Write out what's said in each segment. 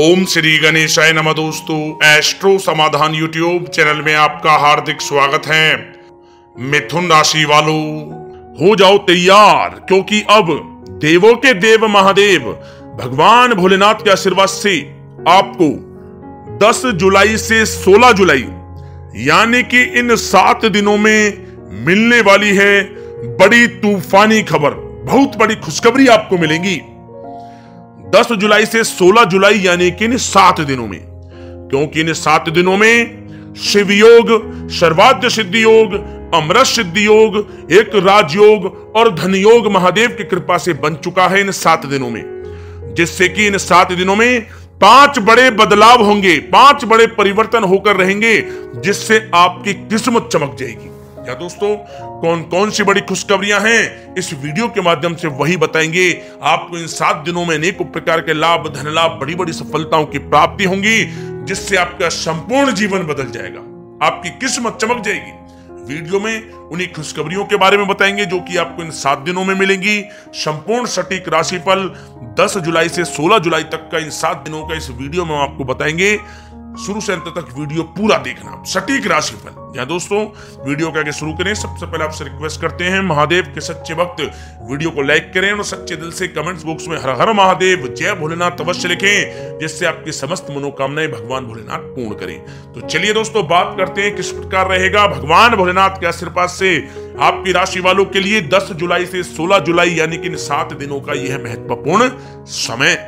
ओम श्री गणेशाय नमः। दोस्तों, एस्ट्रो समाधान यूट्यूब चैनल में आपका हार्दिक स्वागत है। मिथुन राशि वालों, हो जाओ तैयार, क्योंकि अब देवों के देव महादेव भगवान भोलेनाथ के आशीर्वाद से आपको 10 जुलाई से 16 जुलाई यानी कि इन 7 दिनों में मिलने वाली है बड़ी तूफानी खबर, बहुत बड़ी खुशखबरी आपको मिलेगी 10 जुलाई से 16 जुलाई यानी कि इन 7 दिनों में, क्योंकि इन 7 दिनों में शिव योग, सर्वार्थ सिद्धि योग, अमृत सिद्धि योग, एक राजयोग और धन योग महादेव की कृपा से बन चुका है इन 7 दिनों में, जिससे कि इन 7 दिनों में 5 बड़े बदलाव होंगे, 5 बड़े परिवर्तन होकर रहेंगे, जिससे आपकी किस्मत चमक जाएगी। क्या दोस्तों, कौन कौन सी बड़ी खुशखबरियां हैं, इस वीडियो के माध्यम से वही बताएंगे। आपको इन 7 दिनों में अनेक प्रकार के लाभ, धन लाभ, बड़ी बड़ी सफलताओं की प्राप्ति होंगी, जिससे आपका संपूर्ण जीवन बदल जाएगा, आपकी किस्मत चमक जाएगी। वीडियो में उन्हीं खुशखबरियों के बारे में बताएंगे जो कि आपको इन 7 दिनों में मिलेंगी। संपूर्ण सटीक राशिफल 10 जुलाई से 16 जुलाई तक का इन 7 दिनों का इस वीडियो में हम आपको बताएंगे। शुरू से अंत तक वीडियो पूरा देखना, सटीक राशिफल। या दोस्तों, वीडियो के आगे शुरू करें, सबसे पहले आपसे रिक्वेस्ट करते हैं, महादेव के सच्चे भक्त वीडियो को लाइक करें और सच्चे दिल से कमेंट्स बॉक्स में हर हर महादेव, जय भोलेनाथ अवश्य लिखें, जिससे आपकी समस्त मनोकामनाएं भगवान भोलेनाथ पूर्ण करें। तो चलिए दोस्तों, बात करते हैं किस प्रकार रहेगा भगवान भोलेनाथ के आशीर्वाद से आपकी राशि वालों के लिए 10 जुलाई से 16 जुलाई यानी कि इन 7 दिनों का यह महत्वपूर्ण समय।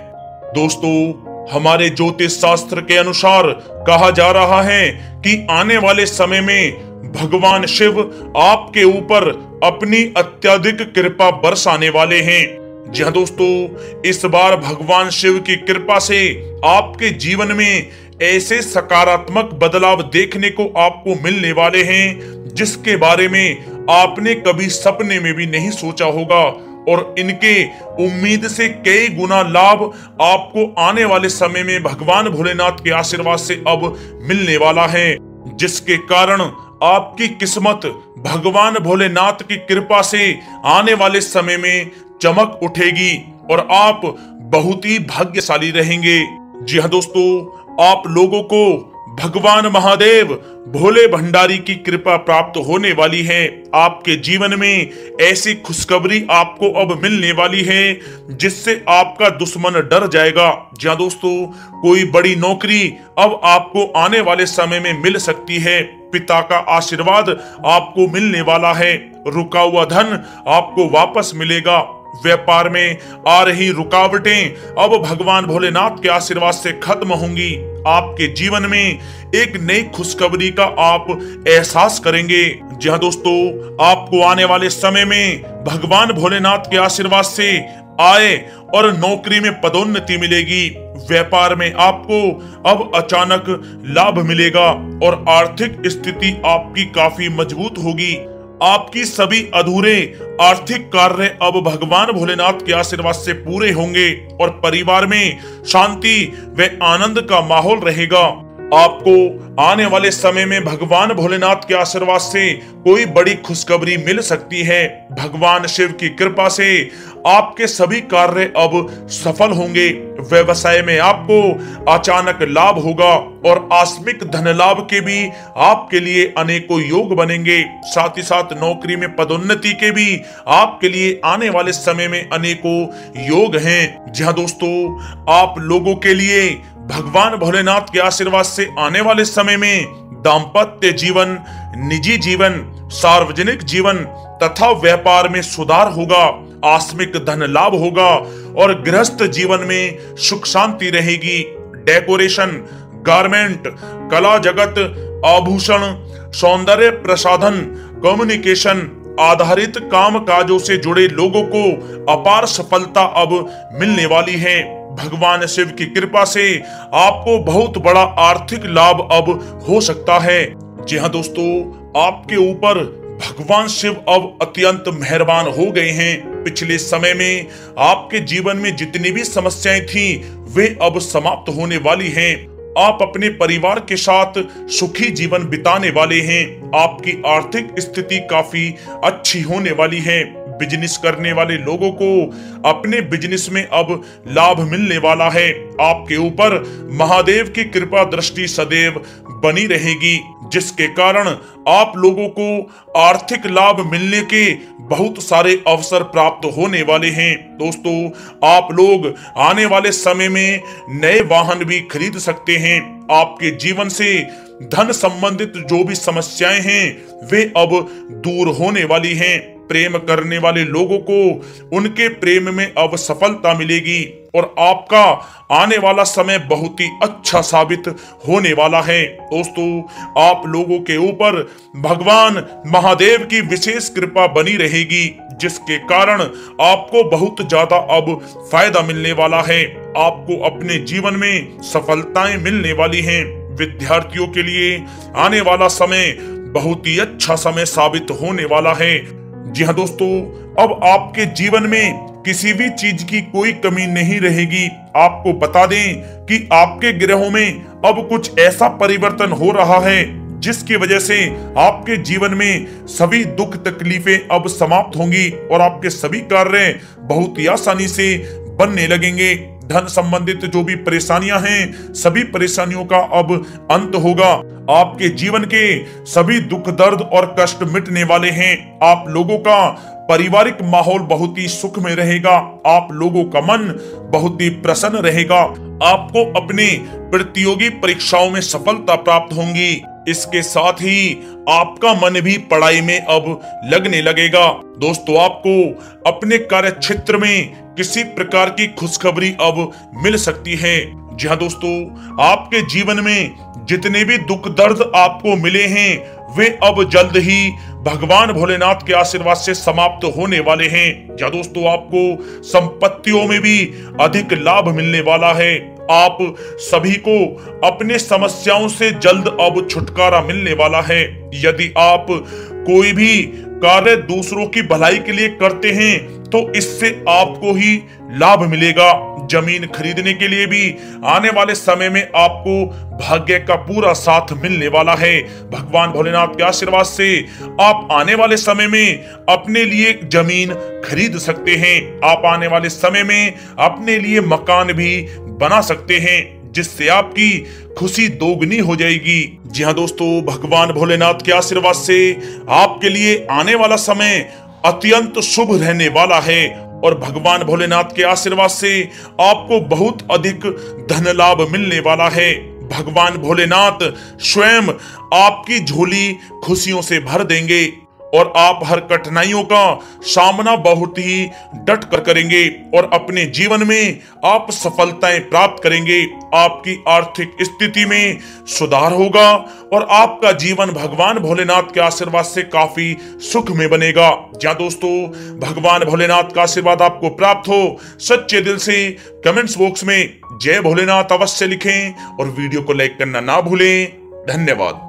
दोस्तों, हमारे ज्योतिष शास्त्र के अनुसार कहा जा रहा है कि आने वाले समय में भगवान शिव आपके ऊपर अपनी अत्यधिक कृपा बरसाने वाले हैं। जी हां दोस्तों, इस बार भगवान शिव की कृपा से आपके जीवन में ऐसे सकारात्मक बदलाव देखने को आपको मिलने वाले हैं जिसके बारे में आपने कभी सपने में भी नहीं सोचा होगा, और इनके उम्मीद से कई गुना लाभ आपको आने वाले समय में भगवान भोलेनाथ के आशीर्वाद से अब मिलने वाला है, जिसके कारण आपकी किस्मत भगवान भोलेनाथ की कृपा से आने वाले समय में चमक उठेगी और आप बहुत ही भाग्यशाली रहेंगे। जी हां दोस्तों, आप लोगों को भगवान महादेव भोले भंडारी की कृपा प्राप्त होने वाली है। आपके जीवन में ऐसी खुशखबरी आपको अब मिलने वाली है जिससे आपका दुश्मन डर जाएगा। जी दोस्तों, कोई बड़ी नौकरी अब आपको आने वाले समय में मिल सकती है। पिता का आशीर्वाद आपको मिलने वाला है। रुका हुआ धन आपको वापस मिलेगा। व्यापार में आ रही रुकावटें अब भगवान भोलेनाथ के आशीर्वाद से खत्म होंगी। आपके जीवन में एक नई खुशखबरी का आप एहसास करेंगे। जी हां दोस्तों, आपको आने वाले समय में भगवान भोलेनाथ के आशीर्वाद से आय और नौकरी में पदोन्नति मिलेगी। व्यापार में आपको अब अचानक लाभ मिलेगा और आर्थिक स्थिति आपकी काफी मजबूत होगी। आपकी सभी अधूरे आर्थिक कार्य अब भगवान भोलेनाथ के आशीर्वाद से पूरे होंगे और परिवार में शांति व आनंद का माहौल रहेगा। आपको आने वाले समय में भगवान भोलेनाथ के आशीर्वाद से कोई बड़ी खुशखबरी मिल सकती है। भगवान शिव की कृपा से आपके सभी कार्य अब सफल होंगे। व्यवसाय में आपको अचानक लाभ होगा और आकस्मिक धन लाभ के भी आपके लिए अनेकों योग बनेंगे। साथ ही साथ नौकरी में पदोन्नति के भी आपके लिए आने वाले समय में अनेकों योग हैं। जी हां दोस्तों, आप लोगों के लिए भगवान भोलेनाथ के आशीर्वाद से आने वाले समय में दाम्पत्य जीवन, निजी जीवन, सार्वजनिक जीवन तथा व्यापार में सुधार होगा। आकस्मिक धन लाभ होगा और गृहस्थ जीवन में सुख शांति रहेगी। डेकोरेशन, गारमेंट, कला जगत, आभूषण, सौंदर्य प्रसाधन, कम्युनिकेशन आधारित काम काजों से जुड़े लोगों को अपार सफलता अब मिलने वाली है। भगवान शिव की कृपा से आपको बहुत बड़ा आर्थिक लाभ अब हो सकता है। जी हां दोस्तों, आपके ऊपर भगवान शिव अब अत्यंत मेहरबान हो गए हैं। पिछले समय में आपके जीवन में जितनी भी समस्याएं थीं वे अब समाप्त होने वाली हैं। आप अपने परिवार के साथ सुखी जीवन बिताने वाले हैं। आपकी आर्थिक स्थिति काफी अच्छी होने वाली है। बिजनेस करने वाले लोगों को अपने बिजनेस में अब लाभ मिलने वाला है। आपके ऊपर महादेव की कृपा दृष्टि सदैव बनी रहेगी, जिसके कारण आप लोगों को आर्थिक लाभ मिलने के बहुत सारे अवसर प्राप्त होने वाले हैं। दोस्तों, आप लोग आने वाले समय में नए वाहन भी खरीद सकते हैं। आपके जीवन से धन संबंधित जो भी समस्याएं हैं वे अब दूर होने वाली हैं। प्रेम करने वाले लोगों को उनके प्रेम में अब सफलता मिलेगी और आपका आने वाला समय बहुत ही अच्छा साबित होने वाला है। दोस्तों, आप लोगों के ऊपर भगवान महादेव की विशेष कृपा बनी रहेगी, जिसके कारण आपको बहुत ज्यादा अब फायदा मिलने वाला है। आपको अपने जीवन में सफलताएं मिलने वाली हैं। विद्यार्थियों के लिए आने वाला समय बहुत ही अच्छा समय साबित होने वाला है। जी हाँ दोस्तों, अब आपके जीवन में किसी भी चीज की कोई कमी नहीं रहेगी। आपको बता दें कि आपके ग्रहों में अब कुछ ऐसा परिवर्तन हो रहा है जिसकी वजह से आपके जीवन में सभी दुख तकलीफें अब समाप्त होंगी और आपके सभी कार्य बहुत ही आसानी से बनने लगेंगे। धन संबंधित जो भी परेशानियां हैं सभी परेशानियों का अब अंत होगा। आपके जीवन के सभी दुख दर्द और कष्ट मिटने वाले हैं। आप लोगों का पारिवारिक माहौल बहुत ही सुख में रहेगा। आप लोगों का मन बहुत ही प्रसन्न रहेगा। आपको अपने प्रतियोगी परीक्षाओं में सफलता प्राप्त होंगी। इसके साथ ही आपका मन भी पढ़ाई में अब लगने लगेगा। दोस्तों, आपको अपने कार्य क्षेत्र में किसी प्रकार की खुशखबरी अब मिल सकती है। जी हाँ दोस्तों, आपके जीवन में जितने भी दुख दर्द आपको मिले हैं वे अब जल्द ही भगवान भोलेनाथ के आशीर्वाद से समाप्त होने वाले हैं। या दोस्तों, आपको संपत्तियों में भी अधिक लाभ मिलने वाला है। आप सभी को अपने समस्याओं से जल्द अब छुटकारा मिलने वाला है। यदि आप कोई भी कार्य दूसरों की भलाई के लिए करते हैं तो इससे आपको ही लाभ मिलेगा। जमीन खरीदने के लिए भी आने वाले समय में आपको भाग्य का पूरा साथ मिलने वाला है। भगवान भोलेनाथ के आशीर्वाद से आप आने वाले समय में अपने लिए जमीन खरीद सकते हैं। आप आने वाले समय में अपने लिए मकान भी बना सकते हैं, जिससे आपकी खुशी दोगुनी हो जाएगी। जी हाँ दोस्तों, भगवान भोलेनाथ के आशीर्वाद से आपके लिए आने वाला समय अत्यंत शुभ रहने वाला है और भगवान भोलेनाथ के आशीर्वाद से आपको बहुत अधिक धन लाभ मिलने वाला है। भगवान भोलेनाथ स्वयं आपकी झोली खुशियों से भर देंगे और आप हर कठिनाइयों का सामना बहुत ही डट कर करेंगे और अपने जीवन में आप सफलताएं प्राप्त करेंगे। आपकी आर्थिक स्थिति में सुधार होगा और आपका जीवन भगवान भोलेनाथ के आशीर्वाद से काफी सुख में बनेगा। या दोस्तों, भगवान भोलेनाथ का आशीर्वाद आपको प्राप्त हो, सच्चे दिल से कमेंट्स बॉक्स में जय भोलेनाथ अवश्य लिखें और वीडियो को लाइक करना ना भूलें। धन्यवाद।